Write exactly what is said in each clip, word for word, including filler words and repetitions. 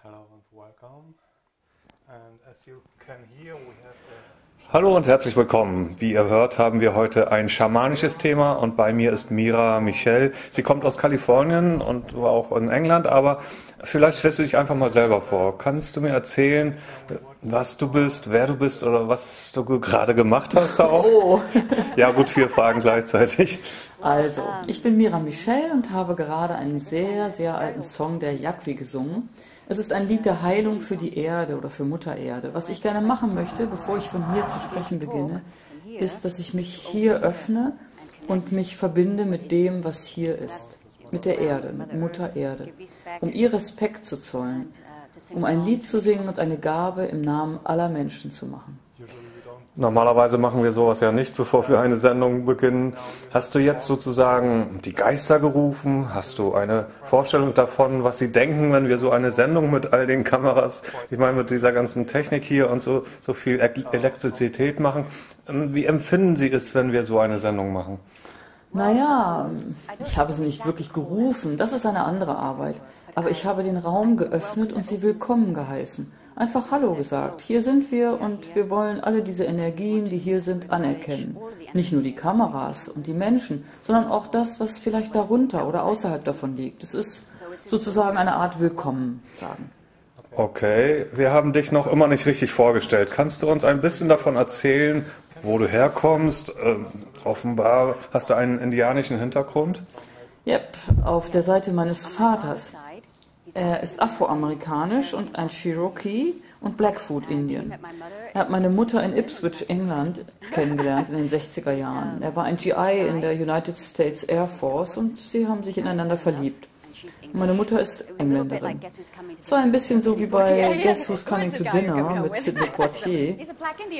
Hello and welcome. And as you can hear, we have a... Hallo und herzlich willkommen. Wie ihr hört, haben wir heute ein schamanisches Thema und bei mir ist Mira Michelle. Sie kommt aus Kalifornien und war auch in England, aber vielleicht stellst du dich einfach mal selber vor. Kannst du mir erzählen, was du bist, wer du bist oder was du gerade gemacht hast? Auch? Oh. Ja gut, vier Fragen gleichzeitig. Also, ich bin Mira Michelle und habe gerade einen sehr, sehr alten Song der Yakwi gesungen. Es ist ein Lied der Heilung für die Erde oder für Mutter Erde. Was ich gerne machen möchte, bevor ich von hier zu sprechen beginne, ist, dass ich mich hier öffne und mich verbinde mit dem, was hier ist, mit der Erde, mit Mutter Erde, um ihr Respekt zu zollen, um ein Lied zu singen und eine Gabe im Namen aller Menschen zu machen. Normalerweise machen wir sowas ja nicht, bevor wir eine Sendung beginnen. Hast du jetzt sozusagen die Geister gerufen? Hast du eine Vorstellung davon, was sie denken, wenn wir so eine Sendung mit all den Kameras, ich meine mit dieser ganzen Technik hier und so, so viel Elektrizität machen? Wie empfinden sie es, wenn wir so eine Sendung machen? Naja, ich habe sie nicht wirklich gerufen. Das ist eine andere Arbeit. Aber ich habe den Raum geöffnet und sie willkommen geheißen. Einfach Hallo gesagt. Hier sind wir und wir wollen alle diese Energien, die hier sind, anerkennen. Nicht nur die Kameras und die Menschen, sondern auch das, was vielleicht darunter oder außerhalb davon liegt. Es ist sozusagen eine Art Willkommen sagen. Okay, wir haben dich noch immer nicht richtig vorgestellt. Kannst du uns ein bisschen davon erzählen, wo du herkommst? Ähm, offenbar hast du einen indianischen Hintergrund? Yep, auf der Seite meines Vaters. Er ist afroamerikanisch und ein Cherokee und Blackfoot Indian. Er hat meine Mutter in Ipswich, England, kennengelernt in den sechziger Jahren. Er war ein G I in der United States Air Force und sie haben sich ineinander verliebt. Meine Mutter ist Engländerin. Es war ein bisschen so wie bei Guess Who's Coming to Dinner mit Sidney Poitier.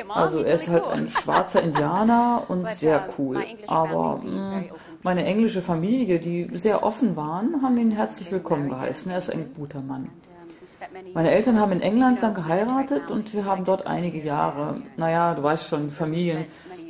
Also er ist halt ein schwarzer Indianer und sehr cool. Aber mh, meine englische Familie, die sehr offen waren, haben ihn herzlich willkommen geheißen. Er ist ein guter Mann. Meine Eltern haben in England dann geheiratet und wir haben dort einige Jahre, naja, du weißt schon, Familien,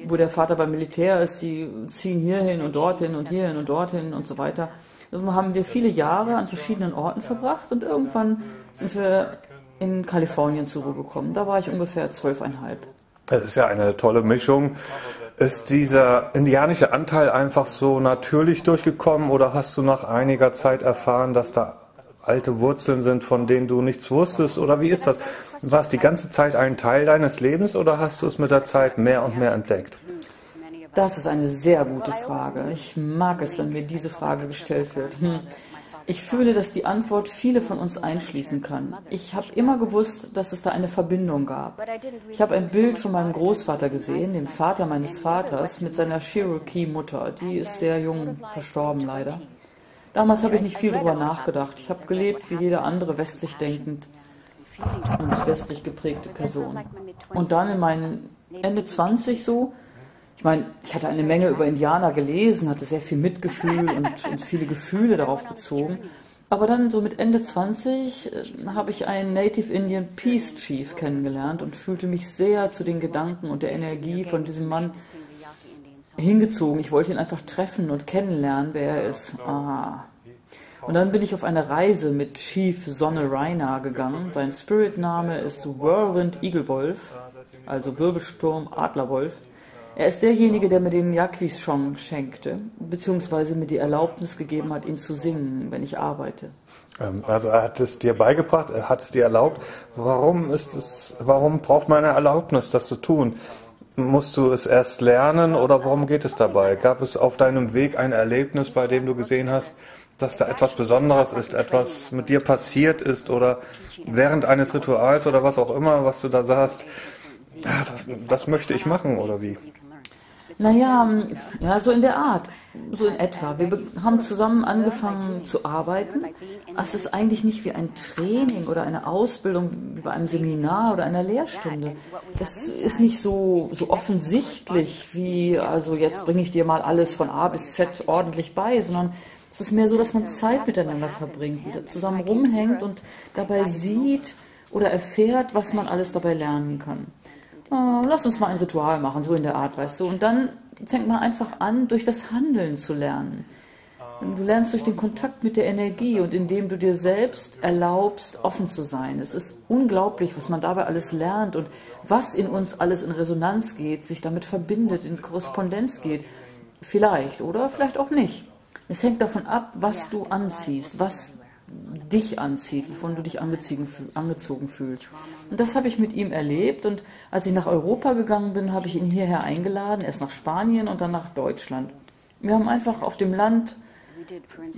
wo der Vater beim Militär ist, die ziehen hierhin und dorthin und hierhin und dorthin und so weiter. Haben wir viele Jahre an verschiedenen Orten verbracht und irgendwann sind wir in Kalifornien zur Ruhe gekommen. Da war ich ungefähr zwölfeinhalb. Das ist ja eine tolle Mischung. Ist dieser indianische Anteil einfach so natürlich durchgekommen oder hast du nach einiger Zeit erfahren, dass da alte Wurzeln sind, von denen du nichts wusstest? Oder wie ist das? War es die ganze Zeit ein Teil deines Lebens oder hast du es mit der Zeit mehr und mehr entdeckt? Das ist eine sehr gute Frage. Ich mag es, wenn mir diese Frage gestellt wird. Ich fühle, dass die Antwort viele von uns einschließen kann. Ich habe immer gewusst, dass es da eine Verbindung gab. Ich habe ein Bild von meinem Großvater gesehen, dem Vater meines Vaters, mit seiner Cherokee-Mutter. Die ist sehr jung, verstorben leider. Damals habe ich nicht viel darüber nachgedacht. Ich habe gelebt wie jeder andere westlich denkend und westlich geprägte Person. Und dann in meinen Ende zwanzig so, ich meine, ich hatte eine Menge über Indianer gelesen, hatte sehr viel Mitgefühl und, und viele Gefühle darauf bezogen. Aber dann so mit Ende zwanzig äh, habe ich einen Native Indian Peace Chief kennengelernt und fühlte mich sehr zu den Gedanken und der Energie von diesem Mann hingezogen. Ich wollte ihn einfach treffen und kennenlernen, wer er ist. Ah. Und dann bin ich auf eine Reise mit Chief Sonne Rainer gegangen. Sein Spiritname ist Whirlwind Eagle Wolf, also Wirbelsturm Adlerwolf. Er ist derjenige, der mir den Yakwishon schenkte, beziehungsweise mir die Erlaubnis gegeben hat, ihn zu singen, wenn ich arbeite. Also er hat es dir beigebracht, er hat es dir erlaubt. Warum ist es, warum braucht man eine Erlaubnis, das zu tun? Musst du es erst lernen oder worum geht es dabei? Gab es auf deinem Weg ein Erlebnis, bei dem du gesehen hast, dass da etwas Besonderes ist, etwas mit dir passiert ist oder während eines Rituals oder was auch immer, was du da sahst? Das, das möchte ich machen oder wie? Naja, ja, so in der Art, so in etwa. Wir haben zusammen angefangen zu arbeiten. Es ist eigentlich nicht wie ein Training oder eine Ausbildung, wie bei einem Seminar oder einer Lehrstunde. Das ist nicht so, so offensichtlich wie, also jetzt bringe ich dir mal alles von A bis Z ordentlich bei, sondern es ist mehr so, dass man Zeit miteinander verbringt, zusammen rumhängt und dabei sieht oder erfährt, was man alles dabei lernen kann. oh, lass uns mal ein Ritual machen, so in der Art, weißt du. Und dann fängt man einfach an, durch das Handeln zu lernen. Du lernst durch den Kontakt mit der Energie und indem du dir selbst erlaubst, offen zu sein. Es ist unglaublich, was man dabei alles lernt und was in uns alles in Resonanz geht, sich damit verbindet, in Korrespondenz geht. Vielleicht oder vielleicht auch nicht. Es hängt davon ab, was du anziehst, was dich anzieht, wovon du dich angezogen fühlst. Und das habe ich mit ihm erlebt. Und als ich nach Europa gegangen bin, habe ich ihn hierher eingeladen, erst nach Spanien und dann nach Deutschland. Wir haben einfach auf dem Land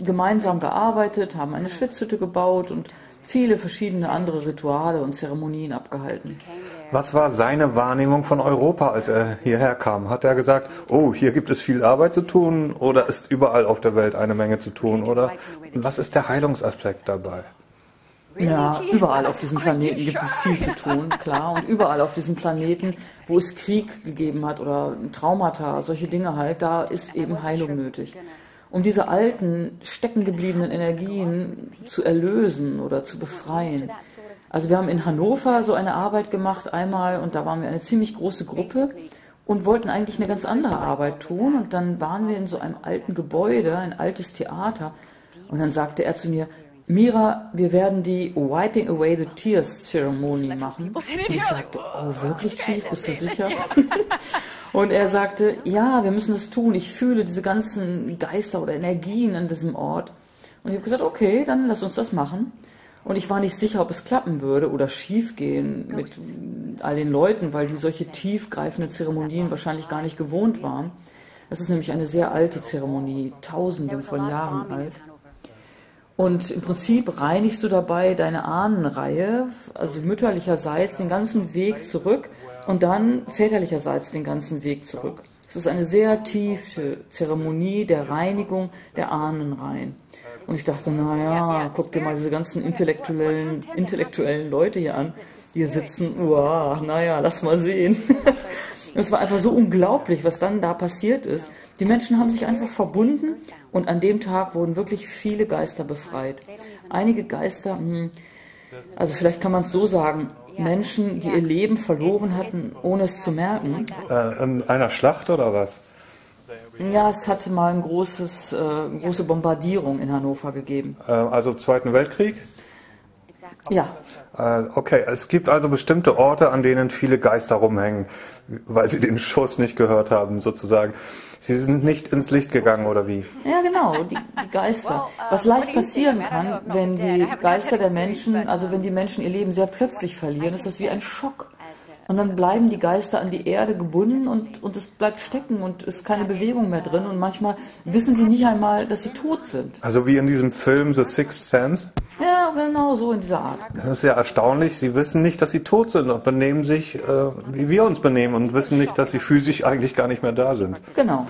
gemeinsam gearbeitet, haben eine Schwitzhütte gebaut und viele verschiedene andere Rituale und Zeremonien abgehalten. Was war seine Wahrnehmung von Europa, als er hierher kam? Hat er gesagt, oh, hier gibt es viel Arbeit zu tun oder ist überall auf der Welt eine Menge zu tun? Oder was ist der Heilungsaspekt dabei? Ja, überall auf diesem Planeten gibt es viel zu tun, klar. Und überall auf diesem Planeten, wo es Krieg gegeben hat oder Traumata, solche Dinge halt, da ist eben Heilung nötig. Um diese alten, stecken gebliebenen Energien zu erlösen oder zu befreien. Also wir haben in Hannover so eine Arbeit gemacht einmal und da waren wir eine ziemlich große Gruppe und wollten eigentlich eine ganz andere Arbeit tun. Und dann waren wir in so einem alten Gebäude, ein altes Theater. Und dann sagte er zu mir, Mira, wir werden die Wiping Away the Tears Zeremonie machen. Und ich sagte, oh wirklich, Chief, bist du sicher? Und er sagte, ja, wir müssen das tun. Ich fühle diese ganzen Geister oder Energien an diesem Ort. Und ich habe gesagt, okay, dann lass uns das machen. Und ich war nicht sicher, ob es klappen würde oder schief gehen mit all den Leuten, weil die solche tiefgreifenden Zeremonien wahrscheinlich gar nicht gewohnt waren. Das ist nämlich eine sehr alte Zeremonie, tausende von Jahren alt. Und im Prinzip reinigst du dabei deine Ahnenreihe, also mütterlicherseits den ganzen Weg zurück und dann väterlicherseits den ganzen Weg zurück. Es ist eine sehr tiefe Zeremonie der Reinigung der Ahnenreihen. Und ich dachte, naja, guck dir mal diese ganzen intellektuellen, intellektuellen Leute hier an, die hier sitzen, wow, naja, lass mal sehen. Es war einfach so unglaublich, was dann da passiert ist. Die Menschen haben sich einfach verbunden und an dem Tag wurden wirklich viele Geister befreit. Einige Geister, also vielleicht kann man es so sagen, Menschen, die ihr Leben verloren hatten, ohne es zu merken. Äh, in einer Schlacht oder was? Ja, es hatte mal ein großes, äh, große Bombardierung in Hannover gegeben. Äh, also im Zweiten Weltkrieg? Ja. Äh, okay, es gibt also bestimmte Orte, an denen viele Geister rumhängen, weil sie den Schuss nicht gehört haben, sozusagen. Sie sind nicht ins Licht gegangen, oder wie? Ja, genau, die, die Geister. Was leicht passieren kann, wenn die Geister der Menschen, also wenn die Menschen ihr Leben sehr plötzlich verlieren, ist das wie ein Schock. Und dann bleiben die Geister an die Erde gebunden und, und es bleibt stecken und ist keine Bewegung mehr drin. Und manchmal wissen sie nicht einmal, dass sie tot sind. Also wie in diesem Film The Sixth Sense? Ja, genau so in dieser Art. Das ist ja erstaunlich. Sie wissen nicht, dass sie tot sind und benehmen sich, äh, wie wir uns benehmen und wissen nicht, dass sie physisch eigentlich gar nicht mehr da sind. Genau.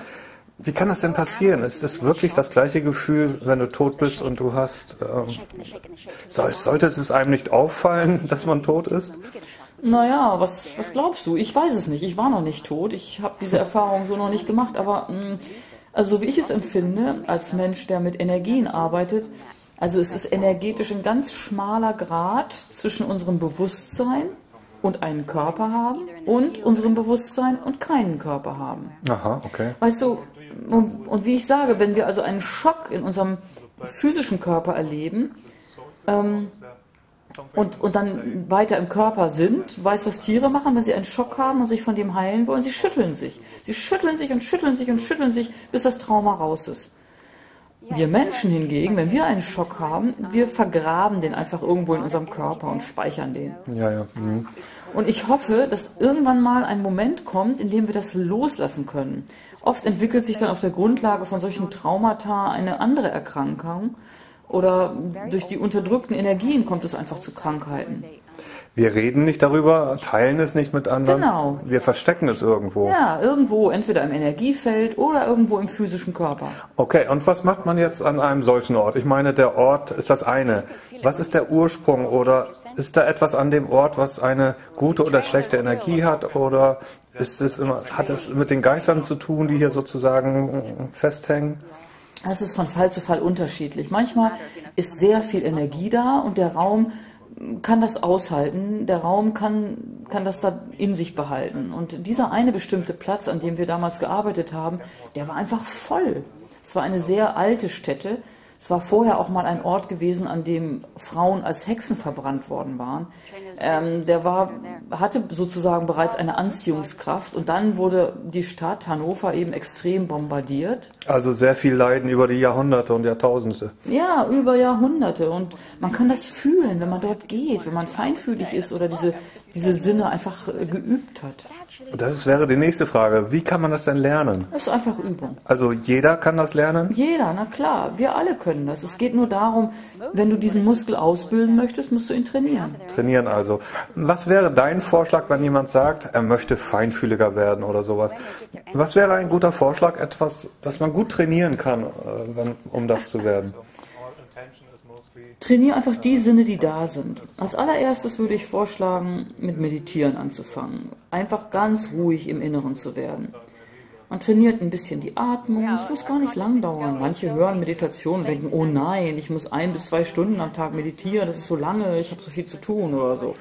Wie kann das denn passieren? Ist es wirklich das gleiche Gefühl, wenn du tot bist und du hast... Ähm, soll, sollte es einem nicht auffallen, dass man tot ist? Naja, was, was glaubst du? Ich weiß es nicht. Ich war noch nicht tot. Ich habe diese Erfahrung so noch nicht gemacht. Aber mh, also so wie ich es empfinde, als Mensch, der mit Energien arbeitet, also es ist energetisch ein ganz schmaler Grat zwischen unserem Bewusstsein und einen Körper haben und unserem Bewusstsein und keinen Körper haben. Aha, okay. Weißt du, und, und wie ich sage, wenn wir also einen Schock in unserem physischen Körper erleben, ähm, Und, und dann weiter im Körper sind, weiß, was Tiere machen, wenn sie einen Schock haben und sich von dem heilen wollen, sie schütteln sich. Sie schütteln sich und schütteln sich und schütteln sich, bis das Trauma raus ist. Wir Menschen hingegen, wenn wir einen Schock haben, wir vergraben den einfach irgendwo in unserem Körper und speichern den. Ja, ja. Mhm. Und ich hoffe, dass irgendwann mal ein Moment kommt, in dem wir das loslassen können. Oft entwickelt sich dann auf der Grundlage von solchen Traumata eine andere Erkrankung, oder durch die unterdrückten Energien kommt es einfach zu Krankheiten. Wir reden nicht darüber, teilen es nicht mit anderen. Genau. Wir verstecken es irgendwo. Ja, irgendwo, entweder im Energiefeld oder irgendwo im physischen Körper. Okay, und was macht man jetzt an einem solchen Ort? Ich meine, der Ort ist das eine. Was ist der Ursprung oder ist da etwas an dem Ort, was eine gute oder schlechte Energie hat? Oder ist es immer, hat es mit den Geistern zu tun, die hier sozusagen festhängen? Das ist von Fall zu Fall unterschiedlich. Manchmal ist sehr viel Energie da und der Raum kann das aushalten. Der Raum kann kann das da in sich behalten. Und dieser eine bestimmte Platz, an dem wir damals gearbeitet haben, der war einfach voll. Es war eine sehr alte Stätte. Es war vorher auch mal ein Ort gewesen, an dem Frauen als Hexen verbrannt worden waren. Ähm, der war, hatte sozusagen bereits eine Anziehungskraft. Und dann wurde die Stadt Hannover eben extrem bombardiert. Also sehr viel Leiden über die Jahrhunderte und Jahrtausende. Ja, über Jahrhunderte. Und man kann das fühlen, wenn man dort geht, wenn man feinfühlig ist oder diese, diese Sinne einfach geübt hat. Das wäre die nächste Frage. Wie kann man das denn lernen? Das ist einfach Übung. Also jeder kann das lernen? Jeder, na klar. Wir alle können das. Es geht nur darum, wenn du diesen Muskel ausbilden möchtest, musst du ihn trainieren. Trainieren also. Was wäre dein Vorschlag, wenn jemand sagt, er möchte feinfühliger werden oder sowas? Was wäre ein guter Vorschlag, etwas, das man gut trainieren kann, um das zu werden? Trainiere einfach die Sinne, die da sind. Als allererstes würde ich vorschlagen, mit Meditieren anzufangen. Einfach ganz ruhig im Inneren zu werden. Man trainiert ein bisschen die Atmung, es muss gar nicht lang dauern. Manche hören Meditation und denken, oh nein, ich muss ein bis zwei Stunden am Tag meditieren, das ist so lange, ich habe so viel zu tun oder so.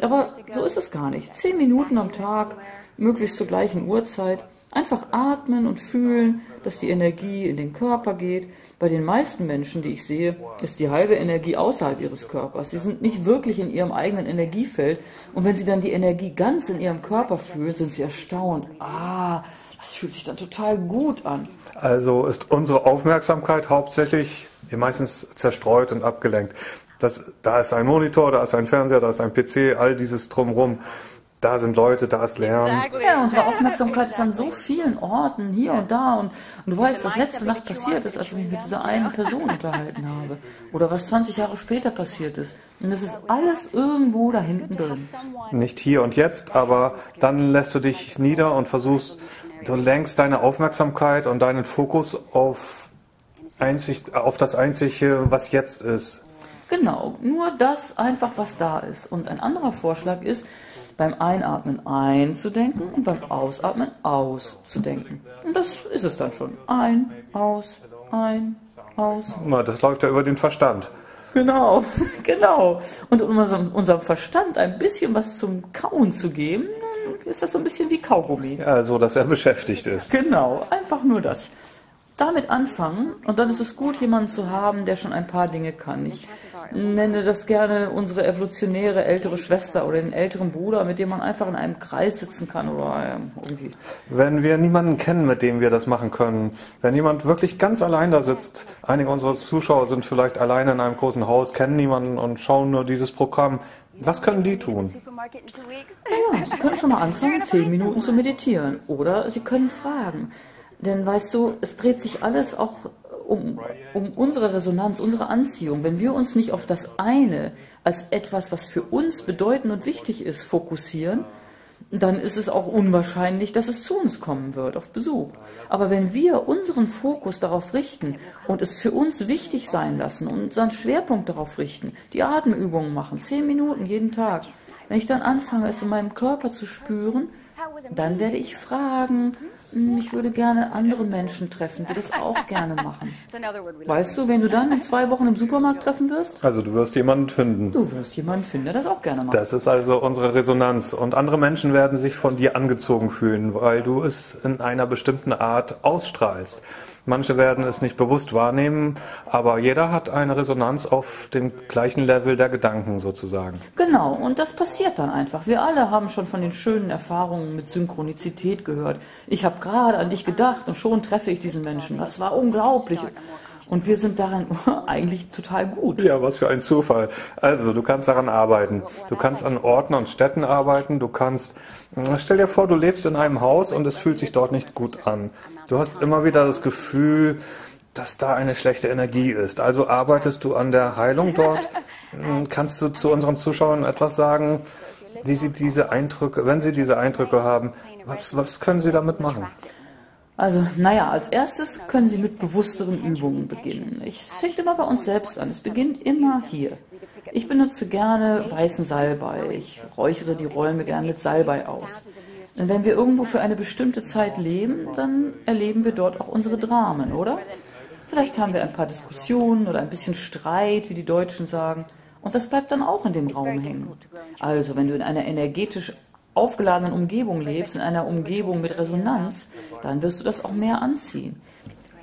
Aber so ist es gar nicht. Zehn Minuten am Tag, möglichst zur gleichen Uhrzeit. Einfach atmen und fühlen, dass die Energie in den Körper geht. Bei den meisten Menschen, die ich sehe, ist die halbe Energie außerhalb ihres Körpers. Sie sind nicht wirklich in ihrem eigenen Energiefeld. Und wenn sie dann die Energie ganz in ihrem Körper fühlen, sind sie erstaunt. Ah, das fühlt sich dann total gut an. Also ist unsere Aufmerksamkeit hauptsächlich meistens zerstreut und abgelenkt. Das, da ist ein Monitor, da ist ein Fernseher, da ist ein P C, all dieses Drumherum. Da sind Leute, da ist Lärm. Ja, unsere Aufmerksamkeit ist an so vielen Orten, hier und da. Und, und du weißt, was letzte Nacht passiert ist, als ich mich mit dieser einen Person unterhalten habe. Oder was zwanzig Jahre später passiert ist. Und das ist alles irgendwo da hinten drin. Nicht hier und jetzt, aber dann lässt du dich nieder und versuchst, du lenkst deine Aufmerksamkeit und deinen Fokus auf, einzig, auf das Einzige, was jetzt ist. Genau, nur das einfach, was da ist. Und ein anderer Vorschlag ist, beim Einatmen einzudenken und beim Ausatmen auszudenken. Und das ist es dann schon. Ein, aus, ein, aus. Na, das läuft ja über den Verstand. Genau, genau. Und um unserem Verstand ein bisschen was zum Kauen zu geben, ist das so ein bisschen wie Kaugummi. Ja, so, dass er beschäftigt ist. Genau, einfach nur das. Damit anfangen und dann ist es gut, jemanden zu haben, der schon ein paar Dinge kann. Ich nenne das gerne unsere evolutionäre ältere Schwester oder den älteren Bruder, mit dem man einfach in einem Kreis sitzen kann oder irgendwie. Wenn wir niemanden kennen, mit dem wir das machen können, wenn jemand wirklich ganz allein da sitzt, einige unserer Zuschauer sind vielleicht alleine in einem großen Haus, kennen niemanden und schauen nur dieses Programm, was können die tun? Ja, sie können schon mal anfangen, zehn Minuten zu meditieren oder sie können fragen. Denn weißt du, es dreht sich alles auch um, um unsere Resonanz, unsere Anziehung. Wenn wir uns nicht auf das eine als etwas, was für uns bedeutend und wichtig ist, fokussieren, dann ist es auch unwahrscheinlich, dass es zu uns kommen wird, auf Besuch. Aber wenn wir unseren Fokus darauf richten und es für uns wichtig sein lassen und unseren Schwerpunkt darauf richten, die Atemübungen machen, zehn Minuten jeden Tag, wenn ich dann anfange, es in meinem Körper zu spüren, dann werde ich fragen, ich würde gerne andere Menschen treffen, die das auch gerne machen. Weißt du, wenn du dann in zwei Wochen im Supermarkt treffen wirst? Also du wirst jemanden finden. Du wirst jemanden finden, der das auch gerne macht. Das ist also unsere Resonanz. Und andere Menschen werden sich von dir angezogen fühlen, weil du es in einer bestimmten Art ausstrahlst. Manche werden es nicht bewusst wahrnehmen, aber jeder hat eine Resonanz auf dem gleichen Level der Gedanken sozusagen. Genau, und das passiert dann einfach. Wir alle haben schon von den schönen Erfahrungen mit Synchronizität gehört. Ich habe gerade an dich gedacht und schon treffe ich diesen Menschen. Das war unglaublich. Und wir sind daran eigentlich total gut. Ja, was für ein Zufall. Also, du kannst daran arbeiten. Du kannst an Orten und Städten arbeiten. Du kannst, stell dir vor, du lebst in einem Haus und es fühlt sich dort nicht gut an. Du hast immer wieder das Gefühl, dass da eine schlechte Energie ist. Also arbeitest du an der Heilung dort. Kannst du zu unseren Zuschauern etwas sagen, wie sie diese Eindrücke, wenn sie diese Eindrücke haben, was, was können sie damit machen? Also, naja, als erstes können Sie mit bewussteren Übungen beginnen. Es fängt immer bei uns selbst an. Es beginnt immer hier. Ich benutze gerne weißen Salbei. Ich räuchere die Räume gerne mit Salbei aus. Und wenn wir irgendwo für eine bestimmte Zeit leben, dann erleben wir dort auch unsere Dramen, oder? Vielleicht haben wir ein paar Diskussionen oder ein bisschen Streit, wie die Deutschen sagen. Und das bleibt dann auch in dem Raum hängen. Also wenn du in einer energetisch aufgeladenen Umgebung lebst, in einer Umgebung mit Resonanz, dann wirst du das auch mehr anziehen.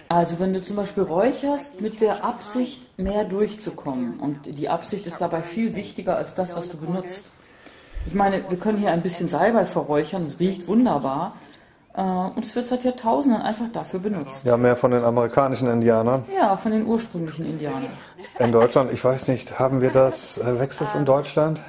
Also wenn du zum Beispiel räucherst, mit der Absicht, mehr durchzukommen. Und die Absicht ist dabei viel wichtiger als das, was du benutzt. Ich meine, wir können hier ein bisschen Salbei verräuchern, das riecht wunderbar. Und es wird seit Jahrtausenden einfach dafür benutzt. Ja, mehr von den amerikanischen Indianern. Ja, von den ursprünglichen Indianern. In Deutschland, ich weiß nicht, haben wir das, wächst das in Deutschland?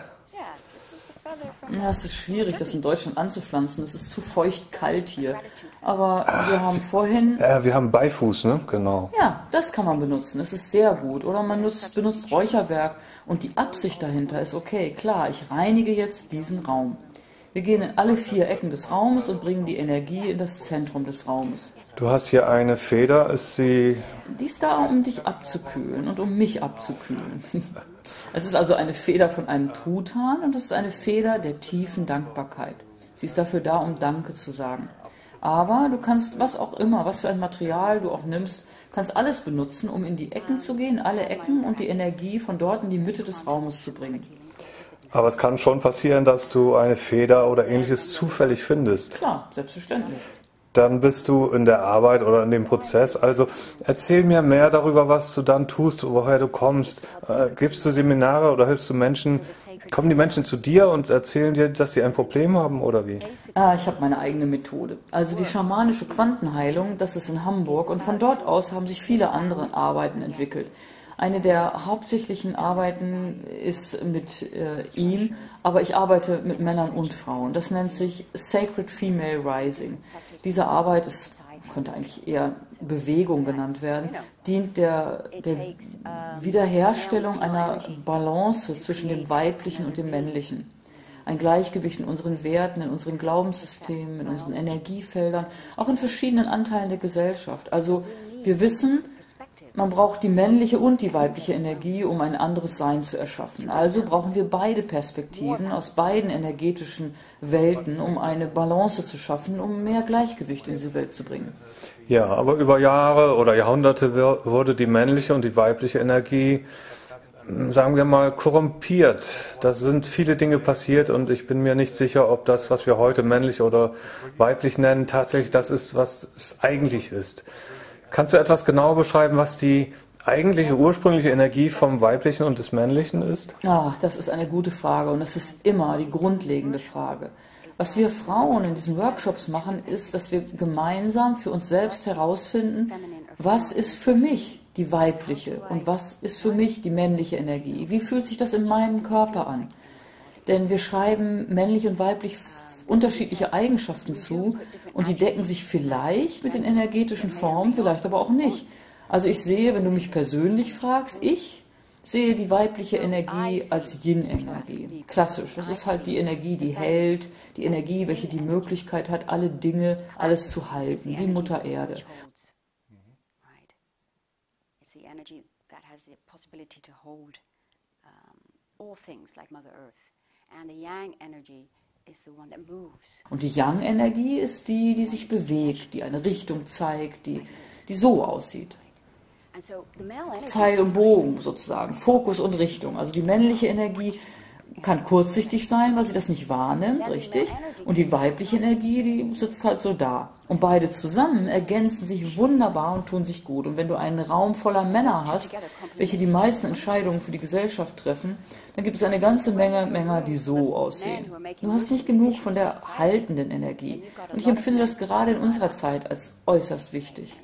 Ja, es ist schwierig, das in Deutschland anzupflanzen. Es ist zu feucht kalt hier. Aber Ach, wir haben vorhin... Äh, wir haben Beifuß, ne? Genau. Ja, das kann man benutzen. Es ist sehr gut. Oder man nutzt, benutzt Räucherwerk. Und die Absicht dahinter ist, okay, klar, ich reinige jetzt diesen Raum. Wir gehen in alle vier Ecken des Raumes und bringen die Energie in das Zentrum des Raumes. Du hast hier eine Feder, ist sie... Die ist da, um dich abzukühlen und um mich abzukühlen. Es ist also eine Feder von einem Truthahn und es ist eine Feder der tiefen Dankbarkeit. Sie ist dafür da, um Danke zu sagen. Aber du kannst was auch immer, was für ein Material du auch nimmst, kannst alles benutzen, um in die Ecken zu gehen, alle Ecken und die Energie von dort in die Mitte des Raumes zu bringen. Aber es kann schon passieren, dass du eine Feder oder Ähnliches zufällig findest. Klar, selbstverständlich. Dann bist du in der Arbeit oder in dem Prozess. Also erzähl mir mehr darüber, was du dann tust, woher du kommst. Äh, gibst du Seminare oder hilfst du Menschen? Kommen die Menschen zu dir und erzählen dir, dass sie ein Problem haben oder wie? Ah, ich habe meine eigene Methode. Also die schamanische Quantenheilung, das ist in Hamburg. Und von dort aus haben sich viele andere Arbeiten entwickelt. Eine der hauptsächlichen Arbeiten ist mit äh, ihm, aber ich arbeite mit Männern und Frauen. Das nennt sich Sacred Female Rising. Diese Arbeit ist, könnte eigentlich eher Bewegung genannt werden, dient der, der Wiederherstellung einer Balance zwischen dem Weiblichen und dem Männlichen. Ein Gleichgewicht in unseren Werten, in unseren Glaubenssystemen, in unseren Energiefeldern, auch in verschiedenen Anteilen der Gesellschaft. Also wir wissen, man braucht die männliche und die weibliche Energie, um ein anderes Sein zu erschaffen. Also brauchen wir beide Perspektiven aus beiden energetischen Welten, um eine Balance zu schaffen, um mehr Gleichgewicht in diese Welt zu bringen. Ja, aber über Jahre oder Jahrhunderte wurde die männliche und die weibliche Energie, sagen wir mal, korrumpiert. Da sind viele Dinge passiert und ich bin mir nicht sicher, ob das, was wir heute männlich oder weiblich nennen, tatsächlich das ist, was es eigentlich ist. Kannst du etwas genauer beschreiben, was die eigentliche ursprüngliche Energie vom Weiblichen und des Männlichen ist? Ach, das ist eine gute Frage und das ist immer die grundlegende Frage. Was wir Frauen in diesen Workshops machen, ist, dass wir gemeinsam für uns selbst herausfinden, was ist für mich die weibliche und was ist für mich die männliche Energie? Wie fühlt sich das in meinem Körper an? Denn wir schreiben männlich und weiblich unterschiedliche Eigenschaften zu und die decken sich vielleicht mit den energetischen Formen, vielleicht aber auch nicht. Also ich sehe, wenn du mich persönlich fragst, ich sehe die weibliche Energie als Yin-Energie. Klassisch, das ist halt die Energie, die hält, die Energie, welche die Möglichkeit hat, alle Dinge, alles zu halten, wie Mutter Erde. Und die Yang-Energie ist die, die sich bewegt, die eine Richtung zeigt, die, die so aussieht. Pfeil und Bogen sozusagen, Fokus und Richtung. Also die männliche Energie kann kurzsichtig sein, weil sie das nicht wahrnimmt, richtig? Und die weibliche Energie, die sitzt halt so da. Und beide zusammen ergänzen sich wunderbar und tun sich gut. Und wenn du einen Raum voller Männer hast, welche die meisten Entscheidungen für die Gesellschaft treffen, dann gibt es eine ganze Menge Männer, die so aussehen. Du hast nicht genug von der haltenden Energie. Und ich empfinde das gerade in unserer Zeit als äußerst wichtig.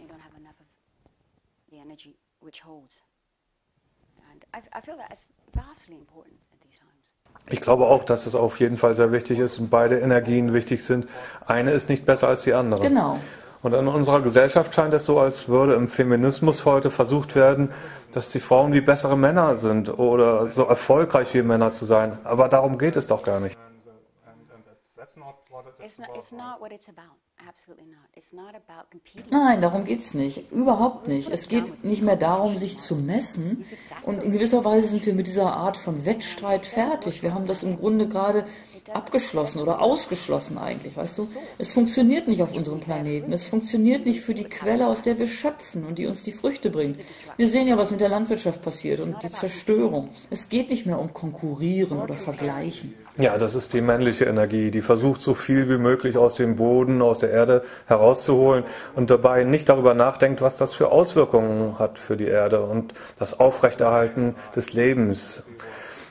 Ich glaube auch, dass es auf jeden Fall sehr wichtig ist und beide Energien wichtig sind. Eine ist nicht besser als die andere. Genau. Und in unserer Gesellschaft scheint es so, als würde im Feminismus heute versucht werden, dass die Frauen wie bessere Männer sind oder so erfolgreich wie Männer zu sein. Aber darum geht es doch gar nicht. Nein, darum geht es nicht. Überhaupt nicht. Es geht nicht mehr darum, sich zu messen. Und in gewisser Weise sind wir mit dieser Art von Wettstreit fertig. Wir haben das im Grunde gerade abgeschlossen oder ausgeschlossen eigentlich, weißt du? Es funktioniert nicht auf unserem Planeten. Es funktioniert nicht für die Quelle, aus der wir schöpfen und die uns die Früchte bringt. Wir sehen ja, was mit der Landwirtschaft passiert und die Zerstörung. Es geht nicht mehr um Konkurrieren oder Vergleichen. Ja, das ist die männliche Energie, die versucht, so viel wie möglich aus dem Boden, aus der Erde herauszuholen und dabei nicht darüber nachdenkt, was das für Auswirkungen hat für die Erde und das Aufrechterhalten des Lebens.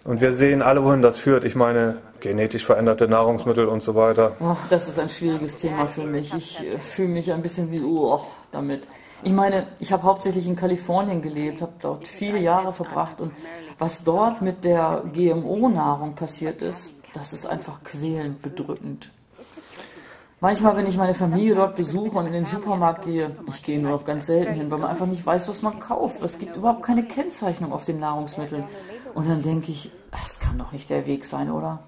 Und wir sehen alle, wohin das führt. Ich meine, genetisch veränderte Nahrungsmittel und so weiter. Oh, das ist ein schwieriges Thema für mich. Ich äh, fühle mich ein bisschen wie oh, damit. Ich meine, ich habe hauptsächlich in Kalifornien gelebt, habe dort viele Jahre verbracht und was dort mit der G M O-Nahrung passiert ist, das ist einfach quälend, bedrückend. Manchmal, wenn ich meine Familie dort besuche und in den Supermarkt gehe, ich gehe nur noch ganz selten hin, weil man einfach nicht weiß, was man kauft. Es gibt überhaupt keine Kennzeichnung auf den Nahrungsmitteln. Und dann denke ich, das kann doch nicht der Weg sein, oder?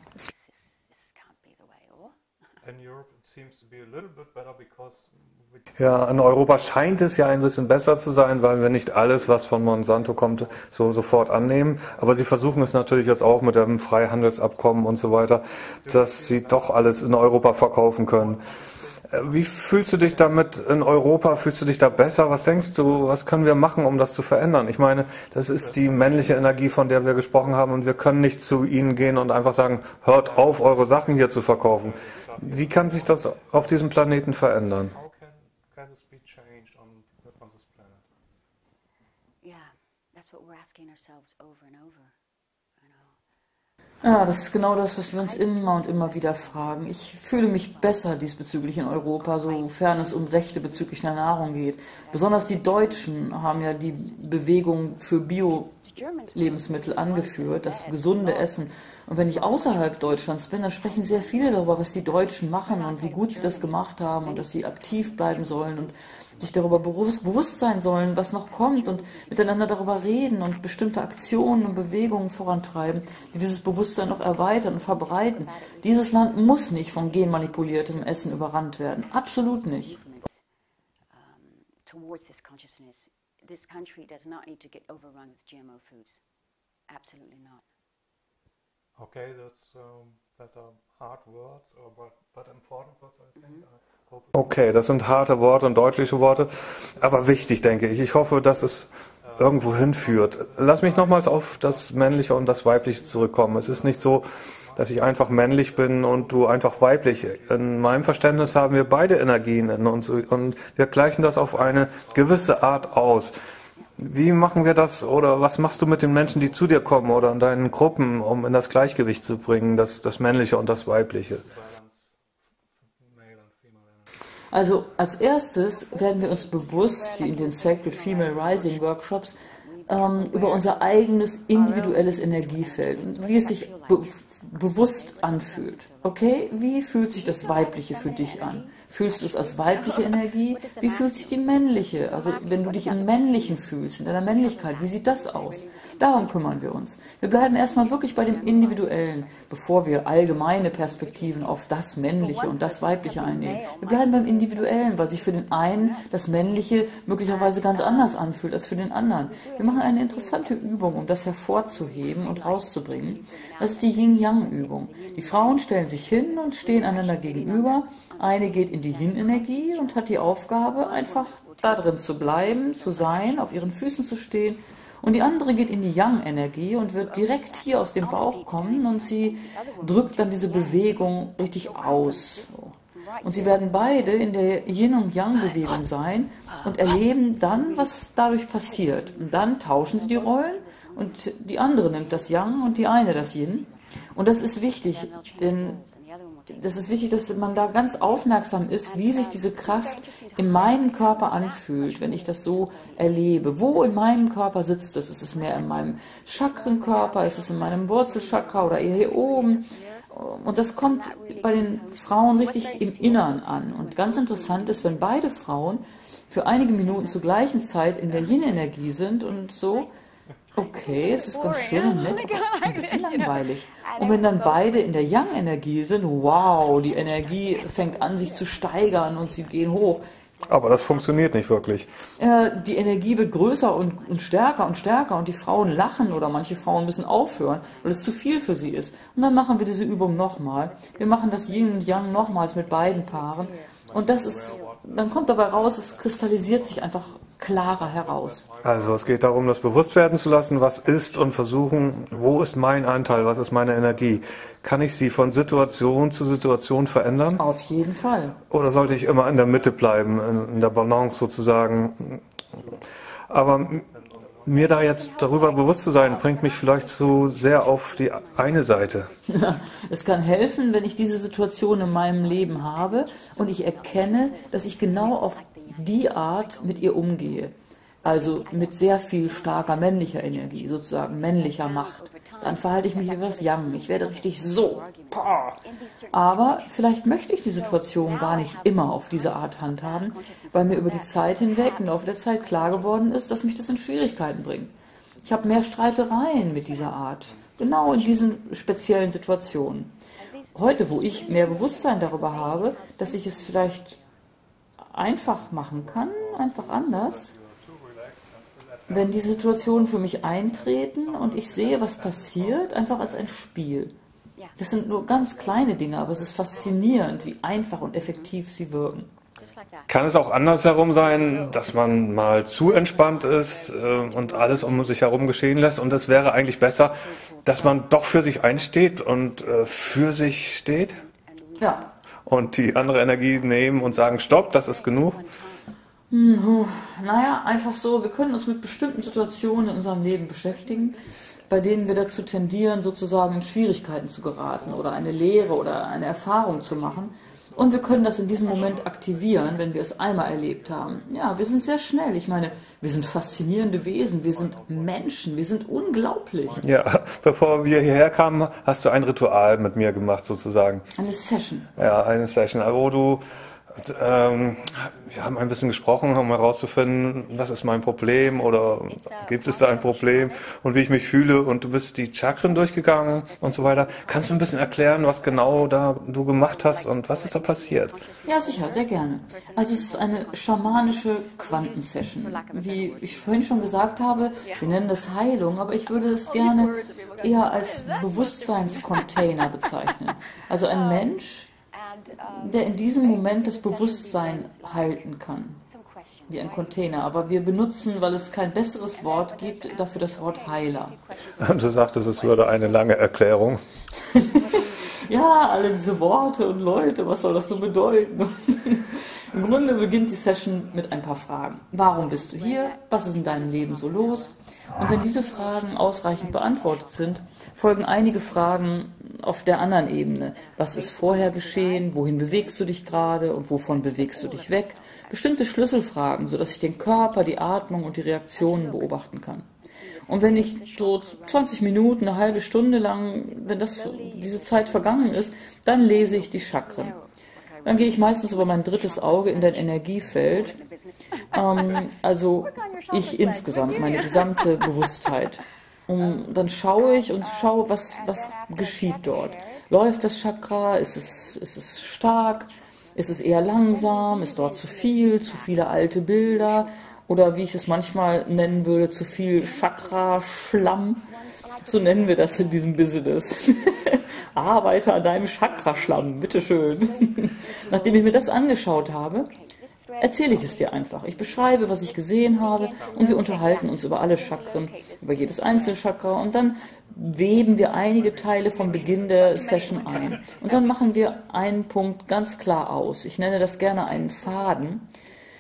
Ja, in Europa scheint es ja ein bisschen besser zu sein, weil wir nicht alles, was von Monsanto kommt, so sofort annehmen. Aber sie versuchen es natürlich jetzt auch mit dem Freihandelsabkommen und so weiter, dass sie doch alles in Europa verkaufen können. Wie fühlst du dich damit in Europa? Fühlst du dich da besser? Was denkst du, was können wir machen, um das zu verändern? Ich meine, das ist die männliche Energie, von der wir gesprochen haben und wir können nicht zu ihnen gehen und einfach sagen, hört auf, eure Sachen hier zu verkaufen. Wie kann sich das auf diesem Planeten verändern? Ja, das ist genau das, was wir uns immer und immer wieder fragen. Ich fühle mich besser diesbezüglich in Europa, sofern es um Rechte bezüglich der Nahrung geht. Besonders die Deutschen haben ja die Bewegung für Bio-Lebensmittel angeführt, das gesunde Essen. Und wenn ich außerhalb Deutschlands bin, dann sprechen sehr viele darüber, was die Deutschen machen und wie gut sie das gemacht haben und dass sie aktiv bleiben sollen und sich darüber bewusst sein sollen, was noch kommt und miteinander darüber reden und bestimmte Aktionen und Bewegungen vorantreiben, die dieses Bewusstsein noch erweitern und verbreiten. Dieses Land muss nicht von genmanipuliertem Essen überrannt werden. Absolut nicht. Okay, that's better hard words, but important words, I think. Okay, das sind harte Worte und deutliche Worte, aber wichtig, denke ich. Ich hoffe, dass es irgendwo hinführt. Lass mich nochmals auf das Männliche und das Weibliche zurückkommen. Es ist nicht so, dass ich einfach männlich bin und du einfach weiblich. In meinem Verständnis haben wir beide Energien in uns und wir gleichen das auf eine gewisse Art aus. Wie machen wir das oder was machst du mit den Menschen, die zu dir kommen oder in deinen Gruppen, um in das Gleichgewicht zu bringen, das, das Männliche und das Weibliche? Also als erstes werden wir uns bewusst, wie in den Sacred Female Rising Workshops, ähm, über unser eigenes individuelles Energiefeld und wie es sich be bewusst anfühlt. Okay, wie fühlt sich das Weibliche für dich an? Fühlst du es als weibliche Energie? Wie fühlt sich die männliche? Also wenn du dich im Männlichen fühlst, in deiner Männlichkeit, wie sieht das aus? Darum kümmern wir uns. Wir bleiben erstmal wirklich bei dem Individuellen, bevor wir allgemeine Perspektiven auf das Männliche und das Weibliche einnehmen. Wir bleiben beim Individuellen, weil sich für den einen das Männliche möglicherweise ganz anders anfühlt als für den anderen. Wir machen eine interessante Übung, um das hervorzuheben und rauszubringen. Das ist die Yin-Yang-Übung. Die Frauen stellen sich hin und stehen einander gegenüber. Eine geht in die Yin-Energie und hat die Aufgabe, einfach da drin zu bleiben, zu sein, auf ihren Füßen zu stehen. Und die andere geht in die Yang-Energie und wird direkt hier aus dem Bauch kommen und sie drückt dann diese Bewegung richtig aus. Und sie werden beide in der Yin- und Yang-Bewegung sein und erleben dann, was dadurch passiert. Und dann tauschen sie die Rollen und die andere nimmt das Yang und die eine das Yin. Und das ist wichtig, denn das ist wichtig, dass man da ganz aufmerksam ist, wie sich diese Kraft in meinem Körper anfühlt, wenn ich das so erlebe. Wo in meinem Körper sitzt es? Ist es mehr in meinem Chakrenkörper? Ist es in meinem Wurzelchakra oder eher hier oben? Und das kommt bei den Frauen richtig im Innern an. Und ganz interessant ist, wenn beide Frauen für einige Minuten zur gleichen Zeit in der Yin-Energie sind und so, Okay, es ist ganz schön nett, ein bisschen langweilig. Und wenn dann beide in der Yang-Energie sind, wow, die Energie fängt an, sich zu steigern und sie gehen hoch. Aber das funktioniert nicht wirklich. Äh, die Energie wird größer und, und stärker und stärker und die Frauen lachen oder manche Frauen müssen aufhören, weil es zu viel für sie ist. Und dann machen wir diese Übung nochmal. Wir machen das Yin und Yang nochmals mit beiden Paaren. Und das ist, dann kommt dabei raus, es kristallisiert sich einfach klarer heraus. Also es geht darum, das bewusst werden zu lassen, was ist und versuchen, wo ist mein Anteil, was ist meine Energie? Kann ich sie von Situation zu Situation verändern? Auf jeden Fall. Oder sollte ich immer in der Mitte bleiben, in der Balance sozusagen? Aber mir da jetzt darüber bewusst zu sein, bringt mich vielleicht so sehr auf die eine Seite. Es kann helfen, wenn ich diese Situation in meinem Leben habe und ich erkenne, dass ich genau auf die Art mit ihr umgehe. Also mit sehr viel starker männlicher Energie, sozusagen männlicher Macht. Dann verhalte ich mich etwas Yang. Ich werde richtig so. Aber vielleicht möchte ich die Situation gar nicht immer auf diese Art handhaben, weil mir über die Zeit hinweg, im Laufe der Zeit klar geworden ist, dass mich das in Schwierigkeiten bringt. Ich habe mehr Streitereien mit dieser Art, genau in diesen speziellen Situationen. Heute, wo ich mehr Bewusstsein darüber habe, dass ich es vielleicht einfach machen kann, einfach anders, wenn die Situationen für mich eintreten und ich sehe, was passiert, einfach als ein Spiel. Das sind nur ganz kleine Dinge, aber es ist faszinierend, wie einfach und effektiv sie wirken. Kann es auch andersherum sein, dass man mal zu entspannt ist und alles um sich herum geschehen lässt und es wäre eigentlich besser, dass man doch für sich einsteht und für sich steht? Ja. Und die andere Energie nehmen und sagen, stopp, das ist genug? Naja, einfach so, wir können uns mit bestimmten Situationen in unserem Leben beschäftigen, bei denen wir dazu tendieren, sozusagen in Schwierigkeiten zu geraten oder eine Lehre oder eine Erfahrung zu machen. Und wir können das in diesem Moment aktivieren, wenn wir es einmal erlebt haben. Ja, wir sind sehr schnell. Ich meine, wir sind faszinierende Wesen, wir sind Menschen, wir sind unglaublich. Ja, bevor wir hierher kamen, hast du ein Ritual mit mir gemacht, sozusagen. Eine Session. Ja, eine Session, wo du... Ähm, wir haben ein bisschen gesprochen, um herauszufinden, was ist mein Problem oder gibt es da ein Problem und wie ich mich fühle und du bist die Chakren durchgegangen und so weiter. Kannst du ein bisschen erklären, was genau da du gemacht hast und was ist da passiert? Ja, sicher, sehr gerne. Also es ist eine schamanische Quantensession. Wie ich vorhin schon gesagt habe, wir nennen das Heilung, aber ich würde es gerne eher als Bewusstseinscontainer bezeichnen. Also ein Mensch, der in diesem Moment das Bewusstsein halten kann, wie ein Container. Aber wir benutzen, weil es kein besseres Wort gibt, dafür das Wort Heiler. Du sagtest, es würde eine lange Erklärung. Ja, alle diese Worte und Leute, was soll das nur bedeuten? Im Grunde beginnt die Session mit ein paar Fragen. Warum bist du hier? Was ist in deinem Leben so los? Und wenn diese Fragen ausreichend beantwortet sind, folgen einige Fragen auf der anderen Ebene. Was ist vorher geschehen? Wohin bewegst du dich gerade? Und wovon bewegst du dich weg? Bestimmte Schlüsselfragen, sodass ich den Körper, die Atmung und die Reaktionen beobachten kann. Und wenn ich so zwanzig Minuten, eine halbe Stunde lang, wenn das, diese Zeit vergangen ist, dann lese ich die Chakren. Dann gehe ich meistens über mein drittes Auge in dein Energiefeld. Ähm, also ich insgesamt, meine gesamte Bewusstheit. Und dann schaue ich und schaue, was, was geschieht dort. Läuft das Chakra? Ist es, ist es stark? Ist es eher langsam? Ist dort zu viel? Zu viele alte Bilder? Oder wie ich es manchmal nennen würde, zu viel Chakra-Schlamm. So nennen wir das in diesem Business. Arbeite an deinem Chakra-Schlamm, bitteschön. Nachdem ich mir das angeschaut habe, erzähle ich es dir einfach. Ich beschreibe, was ich gesehen habe und wir unterhalten uns über alle Chakren, über jedes einzelne Chakra und dann weben wir einige Teile vom Beginn der Session ein. Und dann machen wir einen Punkt ganz klar aus. Ich nenne das gerne einen Faden,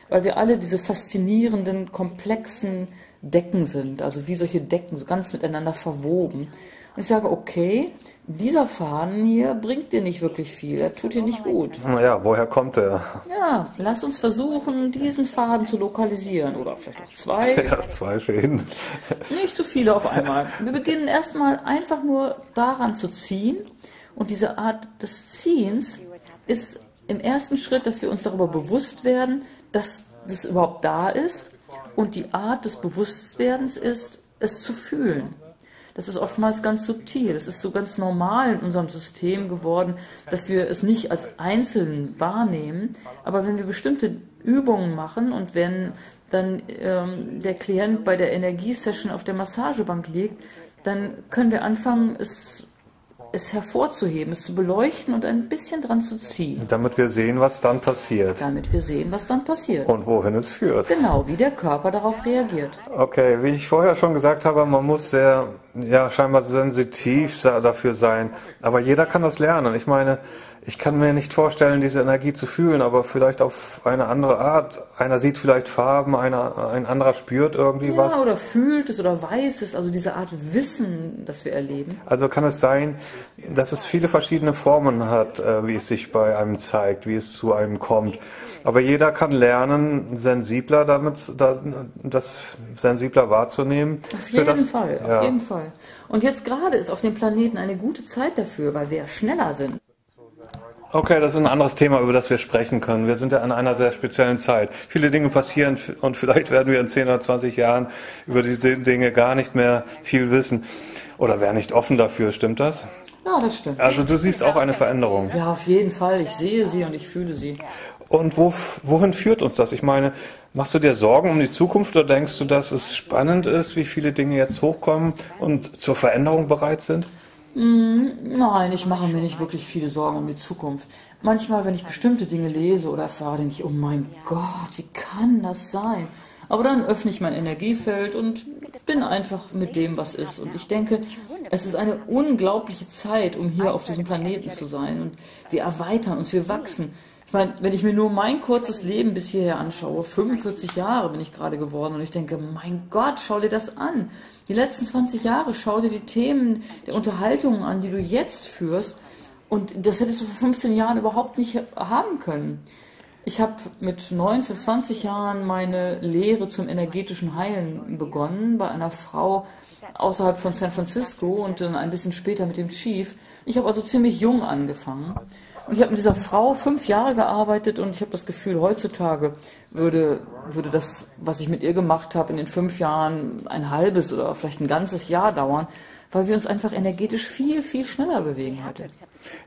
weil wir alle diese faszinierenden, komplexen Decken sind, also wie solche Decken, so ganz miteinander verwoben. Und ich sage, okay, dieser Faden hier bringt dir nicht wirklich viel, er tut dir nicht gut. Ja, woher kommt der? Ja, lass uns versuchen, diesen Faden zu lokalisieren. Oder vielleicht auch zwei. Ja, zwei Fäden. Nicht zu viele auf einmal. Wir beginnen erstmal einfach nur daran zu ziehen. Und diese Art des Ziehens ist im ersten Schritt, dass wir uns darüber bewusst werden, dass das überhaupt da ist. Und die Art des Bewusstwerdens ist, es zu fühlen. Das ist oftmals ganz subtil. Es ist so ganz normal in unserem System geworden, dass wir es nicht als Einzelnen wahrnehmen. Aber wenn wir bestimmte Übungen machen und wenn dann ähm, der Klient bei der Energiesession auf der Massagebank liegt, dann können wir anfangen, es, es hervorzuheben, es zu beleuchten und ein bisschen dran zu ziehen. Damit wir sehen, was dann passiert. Damit wir sehen, was dann passiert. Und wohin es führt. Genau, wie der Körper darauf reagiert. Okay, wie ich vorher schon gesagt habe, man muss sehr, ja, scheinbar sensitiv dafür sein. Aber jeder kann das lernen. Ich meine, ich kann mir nicht vorstellen, diese Energie zu fühlen, aber vielleicht auf eine andere Art. Einer sieht vielleicht Farben, einer, ein anderer spürt irgendwie ja, was. Ja, oder fühlt es oder weiß es, also diese Art Wissen, das wir erleben. Also kann es sein, dass es viele verschiedene Formen hat, wie es sich bei einem zeigt, wie es zu einem kommt. Aber jeder kann lernen, sensibler damit, das sensibler wahrzunehmen. Auf jeden das, Fall, ja. auf jeden Fall. Und jetzt gerade ist auf dem Planeten eine gute Zeit dafür, weil wir ja schneller sind. Okay, das ist ein anderes Thema, über das wir sprechen können. Wir sind ja an einer sehr speziellen Zeit. Viele Dinge passieren und vielleicht werden wir in zehn oder zwanzig Jahren über diese Dinge gar nicht mehr viel wissen. Oder wäre nicht offen dafür, stimmt das? Ja, das stimmt. Also du siehst auch eine Veränderung. Ja, auf jeden Fall. Ich sehe sie und ich fühle sie. Und wo, wohin führt uns das? Ich meine, machst du dir Sorgen um die Zukunft oder denkst du, dass es spannend ist, wie viele Dinge jetzt hochkommen und zur Veränderung bereit sind? Nein, ich mache mir nicht wirklich viele Sorgen um die Zukunft. Manchmal, wenn ich bestimmte Dinge lese oder erfahre, denke ich, oh mein Gott, wie kann das sein? Aber dann öffne ich mein Energiefeld und bin einfach mit dem, was ist. Und ich denke, es ist eine unglaubliche Zeit, um hier auf diesem Planeten zu sein. Und wir erweitern uns, wir wachsen. Ich meine, wenn ich mir nur mein kurzes Leben bis hierher anschaue, fünfundvierzig Jahre bin ich gerade geworden und ich denke, mein Gott, schau dir das an. Die letzten zwanzig Jahre, schau dir die Themen der Unterhaltungen an, die du jetzt führst. Und das hättest du vor fünfzehn Jahren überhaupt nicht haben können. Ich habe mit neunzehn, zwanzig Jahren meine Lehre zum energetischen Heilen begonnen bei einer Frau außerhalb von San Francisco und dann ein bisschen später mit dem Chief. Ich habe also ziemlich jung angefangen. Und ich habe mit dieser Frau fünf Jahre gearbeitet und ich habe das Gefühl, heutzutage würde, würde das, was ich mit ihr gemacht habe, in den fünf Jahren ein halbes oder vielleicht ein ganzes Jahr dauern, weil wir uns einfach energetisch viel, viel schneller bewegen heute.